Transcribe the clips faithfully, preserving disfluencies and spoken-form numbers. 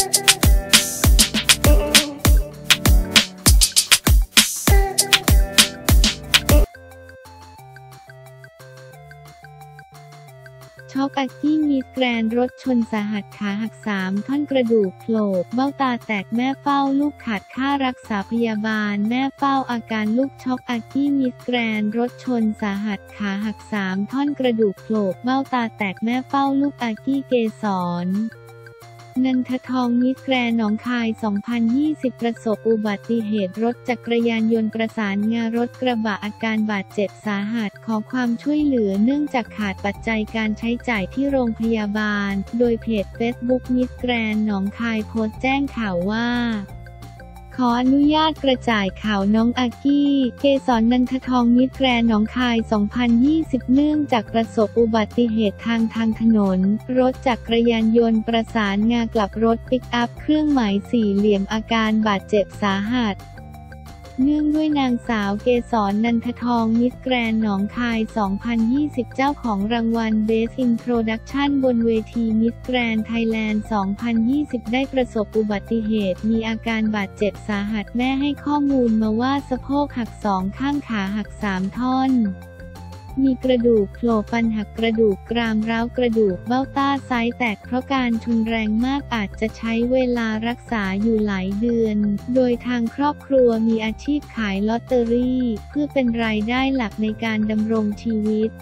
ช็อกอักกี้มีแกรนรถชนสาหัสขาหักสามท่อนกระดูกโผล่เบ้าตาแตกแม่เฝ้าลูกขาดค่ารักษาพยาบาลแม่เฝ้าอาการลูกช็อกอักกี้มีแกรนรถชนสาหัสขาหักสามท่อนกระดูกโผล่เบ้าตาแตกแม่เฝ้าลูกอักกี้เกศรนันททองมิสแกรนด์หนองคาย สองพันยี่สิบ ประสบอุบัติเหตุรถจักรยานยนต์ประสานงารถกระบะอาการบาดเจ็บสาหัสขอความช่วยเหลือเนื่องจากขาดปัจจัยการใช้จ่ายที่โรงพยาบาลโดยเพจเฟซบุ๊กมิสแกรนด์หนองคายโพสต์แจ้งข่าวว่าขออนุญาตกระจายข่าวน้องอักกี้ เกศร นันททองมิสแกรนด์หนองคาย สองพันยี่สิบ เนื่องจากประสบอุบัติเหตุทางทางถนนรถจักรยานยนต์ประสานงากลับรถปิกอัพเครื่องหมายสี่เหลี่ยมอาการบาดเจ็บสาหัสเนื่องด้วยนางสาวเกศร นันททองมิสแกรนด์หนองคาย สองพันยี่สิบ เจ้าของรางวัล Best Introduction บนเวทีมิสแกรนด์ไทยแลนด์ สองพันยี่สิบ ได้ประสบอุบัติเหตุมีอาการบาดเจ็บสาหัสแม่ให้ข้อมูลมาว่าสะโพกหักสองข้างขาหักสามท่อนมีกระดูกโผล่ฟันหักกระดูกกรามร้าวกระดูกเบ้าตาซ้ายแตกเพราะการชนแรงมากอาจจะใช้เวลารักษาอยู่หลายเดือนโดยทางครอบครัวมีอาชีพขายลอตเตอรี่เพื่อเป็นรายได้หลักในการดำรงชีวิต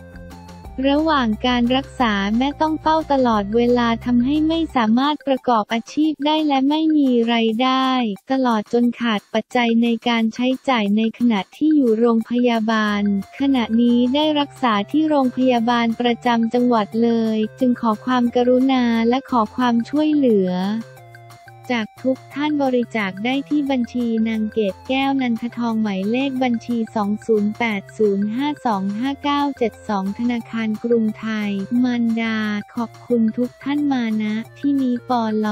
ระหว่างการรักษาแม่ต้องเฝ้าตลอดเวลาทำให้ไม่สามารถประกอบอาชีพได้และไม่มีรายได้ตลอดจนขาดปัจจัยในการใช้จ่ายในขณะที่อยู่โรงพยาบาลขณะนี้ได้รักษาที่โรงพยาบาลประจำจังหวัดเลยจึงขอความกรุณาและขอความช่วยเหลือจากทุกท่านบริจาคได้ที่บัญชีนางเกศแก้วนันททองหมายเลขบัญชี สอง ศูนย์ แปด ศูนย์ ห้า สอง ห้า เก้า เจ็ด สอง ธนาคารกรุงไทยมันดาขอบคุณทุกท่านมานะที่นี้ปล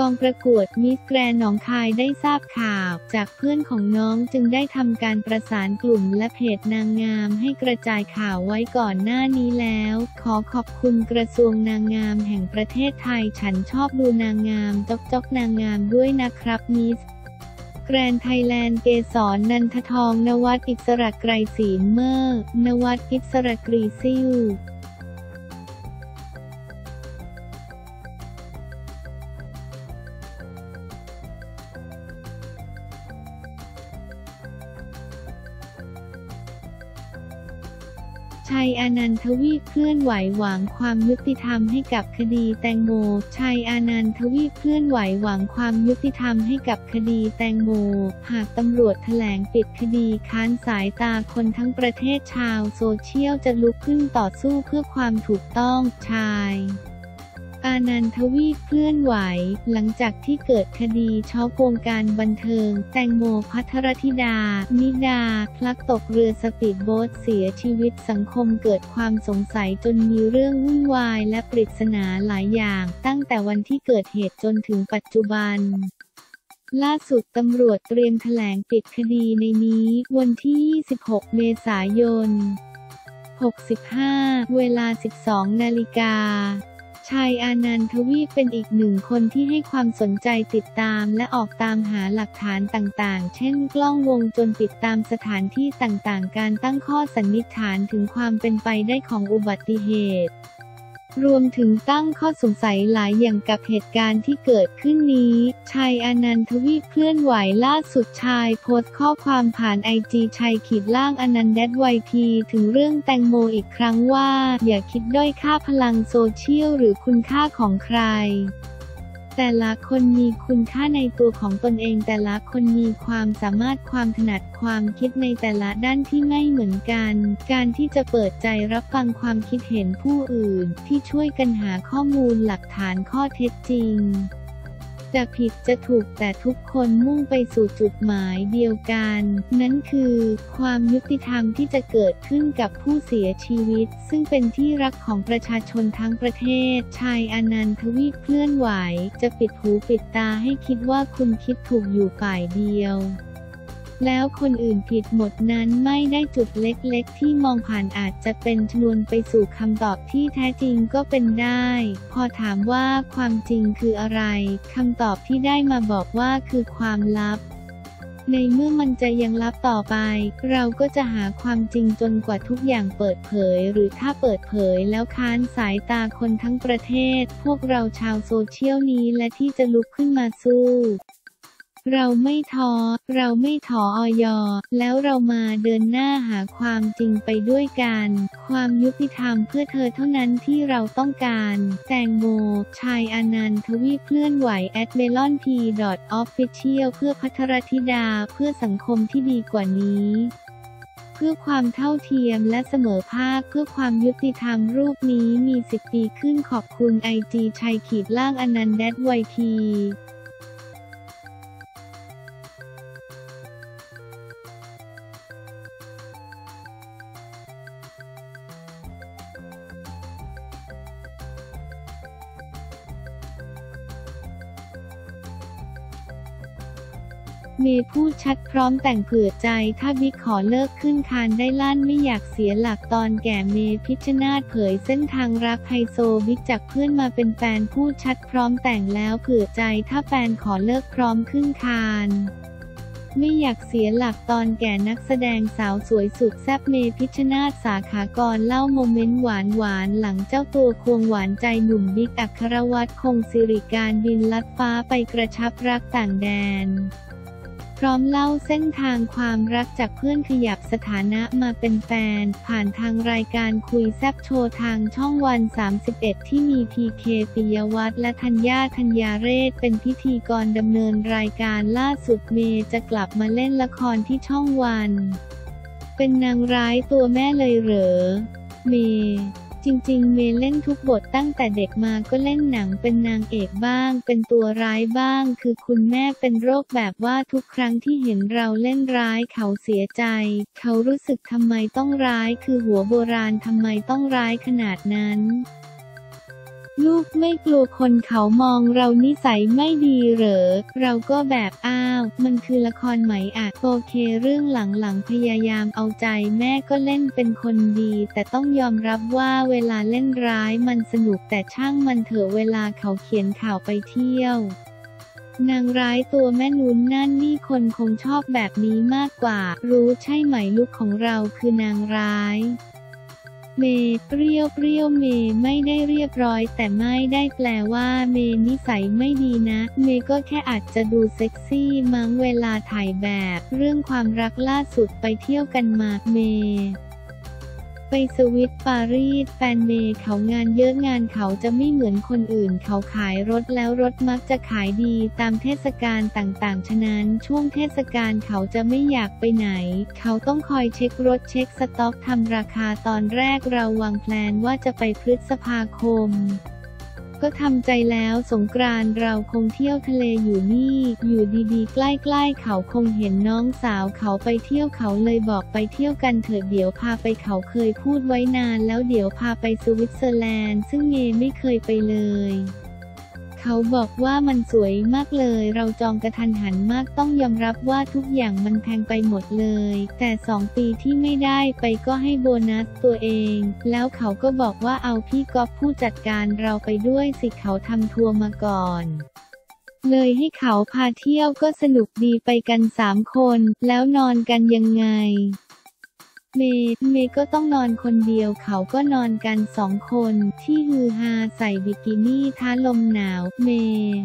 กองประกวดมิสแกรนด์หนองคายได้ทราบข่าวจากเพื่อนของน้องจึงได้ทำการประสานกลุ่มและเพจนางงามให้กระจายข่าวไว้ก่อนหน้านี้แล้วขอขอบคุณกระทรวงนางงามแห่งประเทศไทยฉันชอบดูนางงามจ๊อกจ๊อกนางงามด้วยนะครับมิสแกรนด์ไทยแลนด์เกศร นันททองนวัฒน์ อิสระไกรศีลเมอร์นวัฒน์ อิสระกรีซิลชัย อนันทวีปเคลื่อนไหวหวังความยุติธรรมให้กับคดีแตงโมชัย อนันทวีปเคลื่อนไหวหวังความยุติธรรมให้กับคดีแตงโมหากตำรวจแถลงปิดคดีค้านสายตาคนทั้งประเทศชาวโซเชียลจะลุกขึ้นต่อสู้เพื่อความถูกต้องชายอนันทวีปเคลื่อนไหวหลังจากที่เกิดคดีช้อโกงการบันเทิงแตงโมภัทรธิดานิดาพลัดตกเรือสปีดโบ๊ทเสียชีวิตสังคมเกิดความสงสัยจนมีเรื่องวุ่นวายและปริศนาหลายอย่างตั้งแต่วันที่เกิดเหตุจนถึงปัจจุบันล่าสุดตำรวจเตรียมแถลงปิดคดีในนี้วันที่ยี่สิบหกเมษายนหกสิบห้าเวลาสิบสองนาฬิกาชัย อนันทวีปเป็นอีกหนึ่งคนที่ให้ความสนใจติดตามและออกตามหาหลักฐานต่างๆเช่นกล้องวงจรปิดตามสถานที่ต่างๆการตั้งข้อสันนิษฐานถึงความเป็นไปได้ของอุบัติเหตุรวมถึงตั้งข้อสงสัยหลายอย่างกับเหตุการณ์ที่เกิดขึ้นนี้ชัย อนันทวีปเคลื่อนไหวล่าสุดชายโพสต์ข้อความผ่านไอจีชัยขีดล่างอนันต์แดดไวทีถึงเรื่องแตงโมอีกครั้งว่าอย่าคิดด้อยค่าพลังโซเชียลหรือคุณค่าของใครแต่ละคนมีคุณค่าในตัวของตนเองแต่ละคนมีความสามารถความถนัดความคิดในแต่ละด้านที่ไม่เหมือนกันการที่จะเปิดใจรับฟังความคิดเห็นผู้อื่นที่ช่วยกันหาข้อมูลหลักฐานข้อเท็จจริงจะผิดจะถูกแต่ทุกคนมุ่งไปสู่จุดหมายเดียวกันนั้นคือความยุติธรรมที่จะเกิดขึ้นกับผู้เสียชีวิตซึ่งเป็นที่รักของประชาชนทั้งประเทศชัย อนันทวีปเคลื่อนไหวจะปิดหูปิดตาให้คิดว่าคุณคิดถูกอยู่ฝ่ายเดียว แล้วคนอื่นผิดหมดนั้นไม่ได้จุดเล็กๆที่มองผ่านอาจจะเป็นชนวนไปสู่คำตอบที่แท้จริงก็เป็นได้พอถามว่าความจริงคืออะไรคำตอบที่ได้มาบอกว่าคือความลับในเมื่อมันจะยังลับต่อไปเราก็จะหาความจริงจนกว่าทุกอย่างเปิดเผยหรือถ้าเปิดเผยแล้วค้านสายตาคนทั้งประเทศพวกเราชาวโซเชียลนี้และที่จะลุกขึ้นมาสู้เราไม่ท้อเราไม่ถออยแล้วเรามาเดินหน้าหาความจริงไปด้วยกันความยุติธรรมเพื่อเธอเท่านั้นที่เราต้องการแตงโมชายอนันต์ทวีเคลื่อนไหว แอท เมลอน พี ดอท ออฟฟิเชียล เพื่อภัทรธิดาเพื่อสังคมที่ดีกว่านี้เพื่อความเท่าเทียมและเสมอภาคเพื่อความยุติธรรมรูปนี้มีสิบปีขึ้นขอบคุณ ไอ จี ชายขีดล่างอนันต์ แดช วาย พีเมย์พูดชัดพร้อมแต่งเผื่อใจถ้าบิ๊กขอเลิกขึ้นคานได้ลั่นไม่อยากเสียหลักตอนแก่เมย์พิชญาติเผยเส้นทางรักไฮโซบิ๊กจากเพื่อนมาเป็นแฟนพูดชัดพร้อมแต่งแล้วเผื่อใจถ้าแฟนขอเลิกพร้อมขึ้นคานไม่อยากเสียหลักตอนแก่นักแสดงสาวสวยสุดแซ่บเมย์พิชญาติสาขากรเล่าโมเมนต์หวานหวานหลังเจ้าตัวควงหวานใจหนุ่มบิ๊กอัครวัฒน์คงศิริการบินลัดฟ้าไปกระชับรักต่างแดนพร้อมเล่าเส้นทางความรักจากเพื่อนขยับสถานะมาเป็นแฟนผ่านทางรายการคุยแซบโชว์ทางช่องวันสามสิบเอ็ดที่มีพีเคปิยวัฒน์และธัญญาธัญญาเรศเป็นพิธีกรดำเนินรายการล่าสุดเมย์จะกลับมาเล่นละครที่ช่องวันเป็นนางร้ายตัวแม่เลยเหรอเมย์จริงๆเมย์เล่นทุกบทตั้งแต่เด็กมาก็เล่นหนังเป็นนางเอกบ้างเป็นตัวร้ายบ้างคือคุณแม่เป็นโรคแบบว่าทุกครั้งที่เห็นเราเล่นร้ายเขาเสียใจเขารู้สึกทำไมต้องร้ายคือหัวโบราณทำไมต้องร้ายขนาดนั้นลูกไม่กลัวคนเขามองเรานิสัยไม่ดีเหรอเราก็แบบอ้าวมันคือละครไหมอะโอเคเรื่องหลังๆพยายามเอาใจแม่ก็เล่นเป็นคนดีแต่ต้องยอมรับว่าเวลาเล่นร้ายมันสนุกแต่ช่างมันเถอะเวลาเขาเขียนข่าวไปเที่ยวนางร้ายตัวแม่นุ้นนั่นนี่คนคงชอบแบบนี้มากกว่ารู้ใช่ไหมลูกของเราคือนางร้ายเมย์เปรี้ยวเปรี้ยวเมย์ไม่ได้เรียบร้อยแต่ไม่ได้แปลว่าเมย์นิสัยไม่ดีนะเมย์ก็แค่อาจจะดูเซ็กซี่มั้งเวลาถ่ายแบบเรื่องความรักล่าสุดไปเที่ยวกันมาเมย์ไปสวิตปารีสแฟนเมย์เขางานเยอะงานเขาจะไม่เหมือนคนอื่นเขาขายรถแล้วรถมักจะขายดีตามเทศกาลต่างๆฉะนั้นช่วงเทศกาลเขาจะไม่อยากไปไหนเขาต้องคอยเช็ครถเช็คสต็อกทำราคาตอนแรกเราวางแพลนว่าจะไปพฤษภาคมก็ทำใจแล้วสงกรานต์เราคงเที่ยวทะเลอยู่นี่อยู่ดีๆใกล้ๆเขาคงเห็นน้องสาวเขาไปเที่ยวเขาเลยบอกไปเที่ยวกันเถอะเดี๋ยวพาไปเขาเคยพูดไว้นานแล้วเดี๋ยวพาไปสวิตเซอร์แลนด์ซึ่งเมย์ไม่เคยไปเลยเขาบอกว่ามันสวยมากเลยเราจองกระทันหันมากต้องยอมรับว่าทุกอย่างมันแพงไปหมดเลยแต่สองปีที่ไม่ได้ไปก็ให้โบนัสตัวเองแล้วเขาก็บอกว่าเอาพี่ก๊อฟผู้จัดการเราไปด้วยสิเขาทำทัวร์มาก่อนเลยให้เขาพาเที่ยวก็สนุกดีไปกันสามคนแล้วนอนกันยังไงเมย์เมย์ก็ต้องนอนคนเดียวเขาก็นอนกันสองคนที่ฮือฮาใส่บิกินี่ท้าลมหนาวเมย์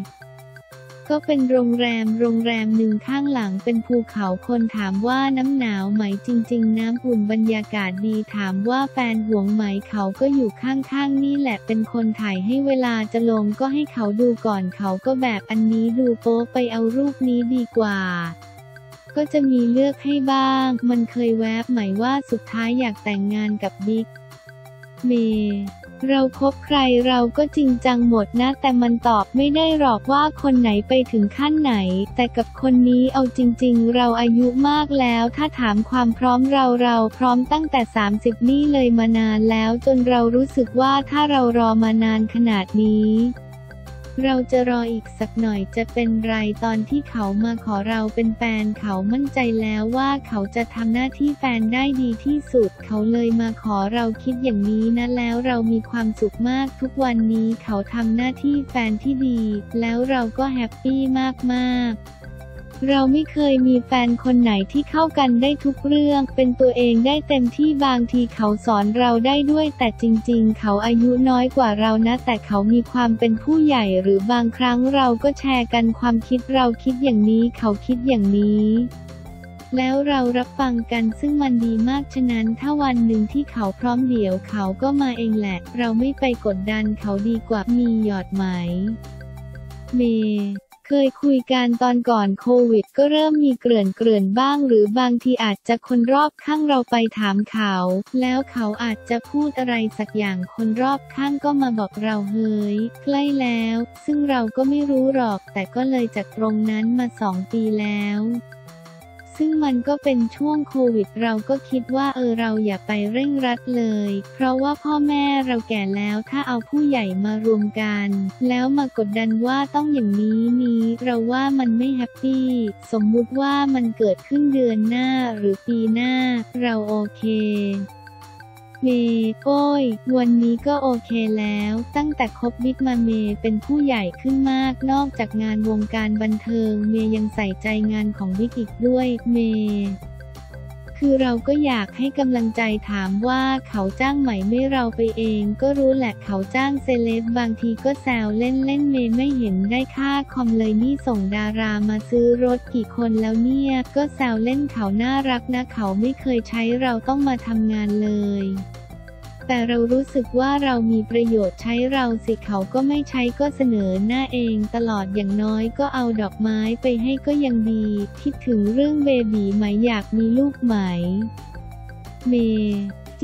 ก็เป็นโรงแรมโรงแรมหนึ่งข้างหลังเป็นภูเขาคนถามว่าน้ำหนาวไหมจริงๆน้ำอุ่นบรรยากาศดีถามว่าแฟนห่วงไหมเขาก็อยู่ข้างๆนี่แหละเป็นคนถ่ายให้เวลาจะลงก็ให้เขาดูก่อนเขาก็แบบอันนี้ดูโป๊ไปเอารูปนี้ดีกว่าก็จะมีเลือกให้บ้างมันเคยแวบหมายว่าสุดท้ายอยากแต่งงานกับบิ๊กเมย์เราคบใครเราก็จริงจังหมดนะแต่มันตอบไม่ได้หรอกว่าคนไหนไปถึงขั้นไหนแต่กับคนนี้เอาจริงๆเราอายุมากแล้วถ้าถามความพร้อมเราเราพร้อมตั้งแต่สามสิบนี่เลยมานานแล้วจนเรารู้สึกว่าถ้าเรารอมานานขนาดนี้ เราจะรออีกสักหน่อยจะเป็นไรตอนที่เขามาขอเราเป็นแฟนเขามั่นใจแล้วว่าเขาจะทำหน้าที่แฟนได้ดีที่สุดเขาเลยมาขอเราคิดอย่างนี้นะแล้วเรามีความสุขมากทุกวันนี้เขาทำหน้าที่แฟนที่ดีแล้วเราก็แฮปปี้มากๆเราไม่เคยมีแฟนคนไหนที่เข้ากันได้ทุกเรื่องเป็นตัวเองได้เต็มที่บางทีเขาสอนเราได้ด้วยแต่จริงๆเขาอายุน้อยกว่าเรานะแต่เขามีความเป็นผู้ใหญ่หรือบางครั้งเราก็แชร์กันความคิดเราคิดอย่างนี้เขาคิดอย่างนี้แล้วเรารับฟังกันซึ่งมันดีมากฉะนั้นถ้าวันหนึ่งที่เขาพร้อมเดี๋ยวเขาก็มาเองแหละเราไม่ไปกดดันเขาดีกว่ามีหยอดไหมเมเคยคุยกันตอนก่อนโควิดก็เริ่มมีเกลื่อนเกลื่อนบ้างหรือบางทีอาจจะคนรอบข้างเราไปถามเขาแล้วเขาอาจจะพูดอะไรสักอย่างคนรอบข้างก็มาบอกเราเฮ้ยใกล้แล้วซึ่งเราก็ไม่รู้หรอกแต่ก็เลยจากตรงนั้นมาสองปีแล้วซึ่งมันก็เป็นช่วงโควิดเราก็คิดว่าเออเราอย่าไปเร่งรัดเลยเพราะว่าพ่อแม่เราแก่แล้วถ้าเอาผู้ใหญ่มารวมกันแล้วมากดดันว่าต้องอย่างนี้นี้เราว่ามันไม่แฮปปี้สมมุติว่ามันเกิดขึ้นเดือนหน้าหรือปีหน้าเราโอเคเมย์โอ้ยวันนี้ก็โอเคแล้วตั้งแต่คบบิ๊กมาเมย์เป็นผู้ใหญ่ขึ้นมากนอกจากงานวงการบันเทิงเมย์ยังใส่ใจงานของบิ๊กอีกด้วยเมย์คือเราก็อยากให้กำลังใจถามว่าเขาจ้างไหมไม่เราไปเองก็รู้แหละเขาจ้างเซเลบบางทีก็แซวเล่นเล่นเมย์ไม่เห็นได้ค่าคอมเลยนี่ส่งดารามาซื้อรถกี่คนแล้วเนี่ยก็แซวเล่นเขาน่ารักนะเขาไม่เคยใช้เราต้องมาทำงานเลยแต่เรารู้สึกว่าเรามีประโยชน์ใช้เราสิเขาก็ไม่ใช้ก็เสนอหน้าเองตลอดอย่างน้อยก็เอาดอกไม้ไปให้ก็ยังดีคิดถึงเรื่องเบบีไหมอยากมีลูกไหมเม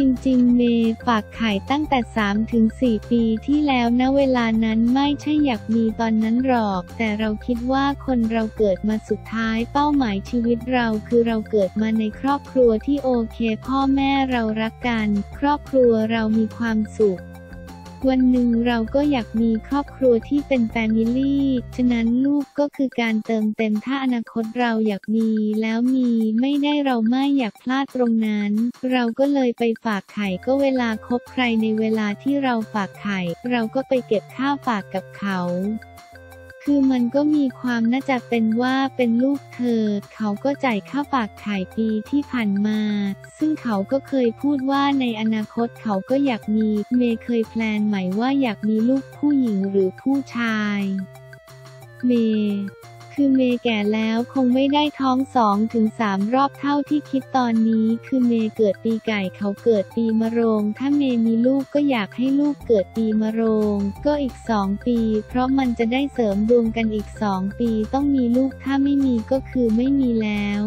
จริงๆเมย์ฝากไข่ตั้งแต่ สามถึงสี่ ปีที่แล้วนะเวลานั้นไม่ใช่อยากมีตอนนั้นหรอกแต่เราคิดว่าคนเราเกิดมาสุดท้ายเป้าหมายชีวิตเราคือเราเกิดมาในครอบครัวที่โอเคพ่อแม่เรารักกันครอบครัวเรามีความสุขวันหนึ่งเราก็อยากมีครอบครัวที่เป็นแฟมิลี่ฉะนั้นลูกก็คือการเติมเต็มถ้าอนาคตเราอยากมีแล้วมีไม่ได้เราไม่อยากพลาดตรงนั้นเราก็เลยไปฝากไข่ก็เวลาคบใครในเวลาที่เราฝากไข่เราก็ไปเก็บค่าฝากกับเขาคือมันก็มีความน่าจะเป็นว่าเป็นลูกเธอเขาก็จ่ายค่าฝากไข่ปีที่ผ่านมาซึ่งเขาก็เคยพูดว่าในอนาคตเขาก็อยากมีเมย์เคยแพลนไหมว่าอยากมีลูกผู้หญิงหรือผู้ชายเมย์คือเมย์แก่แล้วคงไม่ได้ท้อง สองถึงสาม รอบเท่าที่คิดตอนนี้คือเมย์เกิดปีไก่เขาเกิดปีมะโรงถ้าเมย์มีลูกก็อยากให้ลูกเกิดปีมะโรงก็อีกสองปีเพราะมันจะได้เสริมดวงกันอีกสองปีต้องมีลูกถ้าไม่มีก็คือไม่มีแล้ว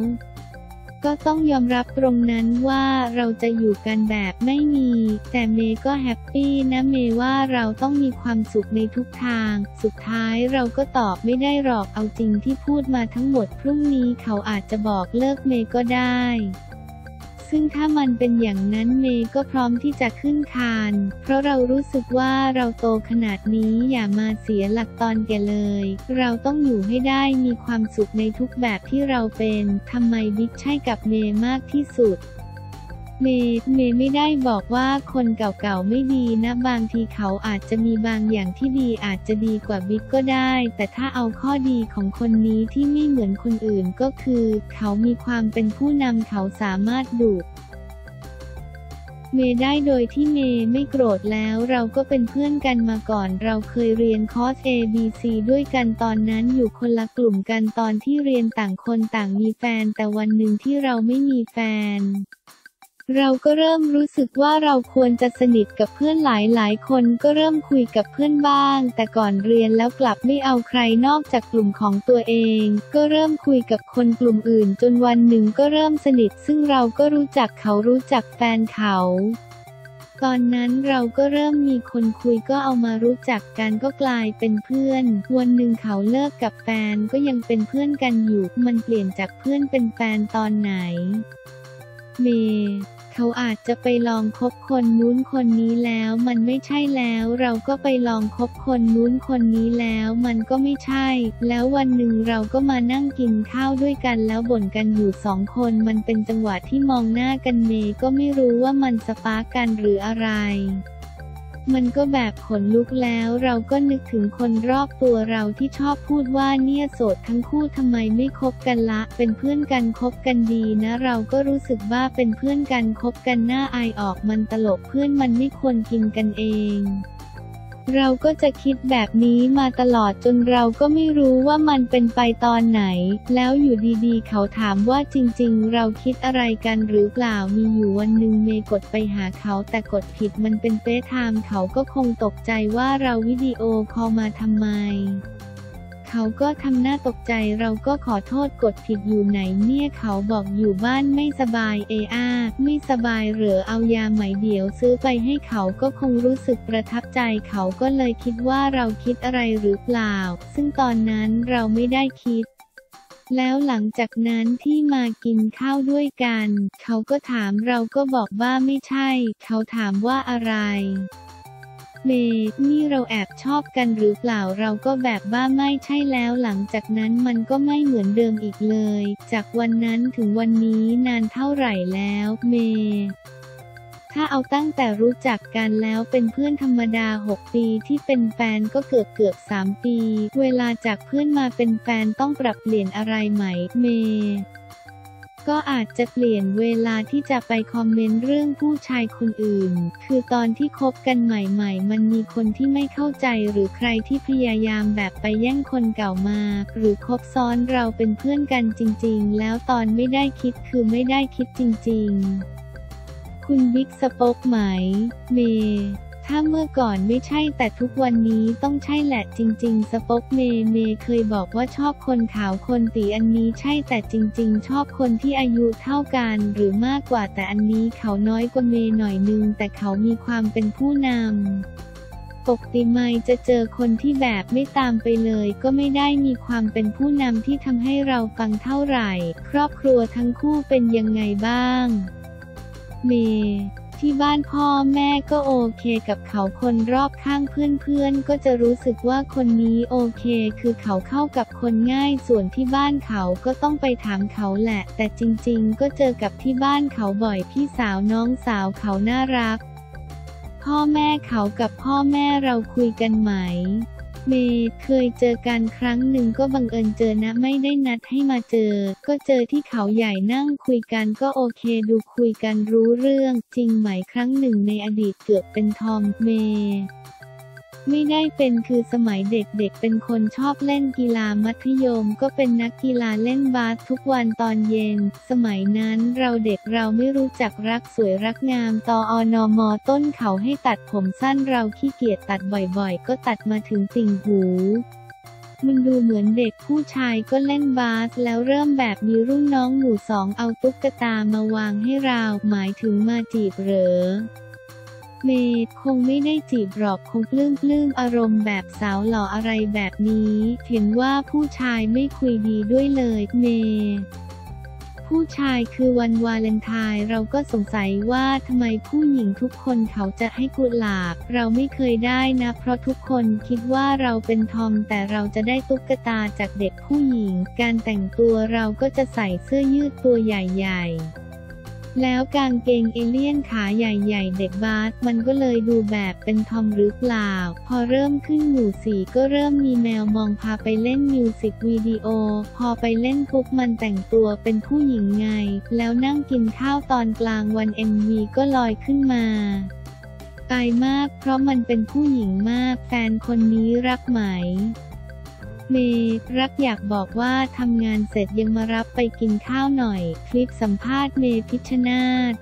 ก็ต้องยอมรับตรงนั้นว่าเราจะอยู่กันแบบไม่มีแต่เมย์ก็แฮปปี้นะเมย์ว่าเราต้องมีความสุขในทุกทางสุดท้ายเราก็ตอบไม่ได้หรอกเอาจริงที่พูดมาทั้งหมดพรุ่งนี้เขาอาจจะบอกเลิกเมย์ก็ได้ซึ่งถ้ามันเป็นอย่างนั้นเมย์ก็พร้อมที่จะขึ้นคานเพราะเรารู้สึกว่าเราโตขนาดนี้อย่ามาเสียหลักตอนแก่เลยเราต้องอยู่ให้ได้มีความสุขในทุกแบบที่เราเป็นทำไมบิ๊กใช่กับเมย์มากที่สุดเมย์เมย์ไม่ได้บอกว่าคนเก่าๆไม่ดีนะบางทีเขาอาจจะมีบางอย่างที่ดีอาจจะดีกว่าบิ๊กก็ได้แต่ถ้าเอาข้อดีของคนนี้ที่ไม่เหมือนคนอื่นก็คือเขามีความเป็นผู้นำเขาสามารถดุเมย์ได้โดยที่เมย์ไม่โกรธแล้วเราก็เป็นเพื่อนกันมาก่อนเราเคยเรียนคอร์ส เอ บี ซี ด้วยกันตอนนั้นอยู่คนละกลุ่มกันตอนที่เรียนต่างคนต่างมีแฟนแต่วันหนึ่งที่เราไม่มีแฟนเราก็เริ่มรู้สึกว่าเราควรจะสนิทกับเพื่อนหลายหลายคนก็เริ่มคุยกับเพื่อนบ้างแต่ก่อนเรียนแล้วกลับไม่เอาใครนอกจากกลุ่มของตัวเองก็เริ่มคุยกับคนกลุ่มอื่นจนวันหนึ่งก็เริ่มสนิทซึ่งเราก็รู้จักเขารู้จักแฟนเขาตอนนั้นเราก็เริ่มมีคนคุยก็เอามารู้จักกันก็กลายเป็นเพื่อนวันหนึ่งเขาเลิกกับแฟนก็ยังเป็นเพื่อนกันอยู่มันเปลี่ยนจากเพื่อนเป็นแฟนตอนไหนเมย์ เขา เขาอาจจะไปลองคบคนนู้นคนนี้แล้วมันไม่ใช่แล้วเราก็ไปลองคบคนนู้นคนนี้แล้วมันก็ไม่ใช่แล้ววันหนึ่งเราก็มานั่งกินข้าวด้วยกันแล้วบ่นกันอยู่สองคนมันเป็นจังหวะที่มองหน้ากันเมย์ก็ไม่รู้ว่ามันสปาร์กกันหรืออะไรมันก็แบบขนลุกแล้วเราก็นึกถึงคนรอบตัวเราที่ชอบพูดว่าเนี่ยโสดทั้งคู่ทำไมไม่คบกันละเป็นเพื่อนกันคบกันดีนะเราก็รู้สึกว่าเป็นเพื่อนกันคบกันหน้าอายออกมันตลกเพื่อนมันไม่ควรกินกันเองเราก็จะคิดแบบนี้มาตลอดจนเราก็ไม่รู้ว่ามันเป็นไปตอนไหนแล้วอยู่ดีๆเขาถามว่าจริงๆเราคิดอะไรกันหรือเปล่ามีอยู่วันหนึ่งเมย์กดไปหาเขาแต่กดผิดมันเป็นเฟซไทม์เขาก็คงตกใจว่าเราวิดีโอคอลมาทำไมเขาก็ทำหน้าตกใจเราก็ขอโทษกดผิดอยู่ไหนเนี่ยเขาบอกอยู่บ้านไม่สบายเออาไม่สบายเหรอเอายาไหมเดี๋ยวซื้อไปให้เขาก็คงรู้สึกประทับใจเขาก็เลยคิดว่าเราคิดอะไรหรือเปล่าซึ่งตอนนั้นเราไม่ได้คิดแล้วหลังจากนั้นที่มากินข้าวด้วยกันเขาก็ถามเราก็บอกว่าไม่ใช่เขาถามว่าอะไรเมย์นี่เราแอบชอบกันหรือเปล่าเราก็แบบว่าไม่ใช่แล้วหลังจากนั้นมันก็ไม่เหมือนเดิมอีกเลยจากวันนั้นถึงวันนี้นานเท่าไหร่แล้วเมย์ถ้าเอาตั้งแต่รู้จักกันแล้วเป็นเพื่อนธรรมดาหกปีที่เป็นแฟนก็เกือบเกือบสามปีเวลาจากเพื่อนมาเป็นแฟนต้องปรับเปลี่ยนอะไรไหมเมย์ก็อาจจะเปลี่ยนเวลาที่จะไปคอมเมนต์เรื่องผู้ชายคนอื่นคือตอนที่คบกันใหม่ๆมันมีคนที่ไม่เข้าใจหรือใครที่พยายามแบบไปแย่งคนเก่ามาหรือคบซ้อนเราเป็นเพื่อนกันจริงๆแล้วตอนไม่ได้คิดคือไม่ได้คิดจริงๆคุณบิ๊กสป็อกไหมเมย์ถ้าเมื่อก่อนไม่ใช่แต่ทุกวันนี้ต้องใช่แหละจริงๆสป็อกเมย์เมย์เคยบอกว่าชอบคนขาวคนตีอันนี้ใช่แต่จริงๆชอบคนที่อายุเท่ากันหรือมากกว่าแต่อันนี้เขาน้อยกว่าเมย์หน่อยนึงแต่เขามีความเป็นผู้นำปกติไม่จะเจอคนที่แบบไม่ตามไปเลยก็ไม่ได้มีความเป็นผู้นำที่ทำให้เราฟังเท่าไหร่ครอบครัวทั้งคู่เป็นยังไงบ้างเมย์ที่บ้านพ่อแม่ก็โอเคกับเขาคนรอบข้างเพื่อนๆก็จะรู้สึกว่าคนนี้โอเคคือเขาเข้ากับคนง่ายส่วนที่บ้านเขาก็ต้องไปถามเขาแหละแต่จริงๆก็เจอกับที่บ้านเขาบ่อยพี่สาวน้องสาวเขาน่ารักพ่อแม่เขากับพ่อแม่เราคุยกันไหมเมย์เคยเจอกันครั้งหนึ่งก็บังเอิญเจอนะไม่ได้นัดให้มาเจอก็เจอที่เขาใหญ่นั่งคุยกันก็โอเคดูคุยกันรู้เรื่องจริงไหมครั้งหนึ่งในอดีตเกือบเป็นทอมเมย์ไม่ได้เป็นคือสมัยเด็กๆ เ, เป็นคนชอบเล่นกีฬามัธยมก็เป็นนักกีฬาเล่นบาส ท, ทุกวันตอนเย็นสมัยนั้นเราเด็กเราไม่รู้จักรักสวยรักงามตอนมต้นเขาให้ตัดผมสั้นเราขี้เกียจตัดบ่อยๆก็ตัดมาถึงติ่งหูมันดูเหมือนเด็กผู้ชายก็เล่นบาสแล้วเริ่มแบบมีรุ่นน้องหมู่สองเอาตุ๊กตามาวางให้เราหมายถึงมาจีบเหรอเมย์คงไม่ได้จีบหรอกคงปลื้มปลื้มอารมณ์แบบสาวหล่ออะไรแบบนี้เห็นว่าผู้ชายไม่คุยดีด้วยเลยเมย์ผู้ชายคือวันวาเลนไทน์เราก็สงสัยว่าทำไมผู้หญิงทุกคนเขาจะให้กุหลาบเราไม่เคยได้นะเพราะทุกคนคิดว่าเราเป็นทอมแต่เราจะได้ตุ๊กตาจากเด็กผู้หญิงการแต่งตัวเราก็จะใส่เสื้อยืดตัวใหญ่ๆแล้วกางเกงเอเลี่ยนขาใหญ่ๆเด็กบาสมันก็เลยดูแบบเป็นทอมหรือเปล่าพอเริ่มขึ้นหมู่สี่ก็เริ่มมีแมวมองพาไปเล่นมิวสิกวิดีโอพอไปเล่นปุ๊บมันแต่งตัวเป็นผู้หญิงไงแล้วนั่งกินข้าวตอนกลางวัน เอ็ม วี ก็ลอยขึ้นมาตายมากเพราะมันเป็นผู้หญิงมากแฟนคนนี้รักไหมเมย์รักอยากบอกว่าทำงานเสร็จยังมารับไปกินข้าวหน่อยคลิปสัมภาษณ์เมย์พิชชนาธ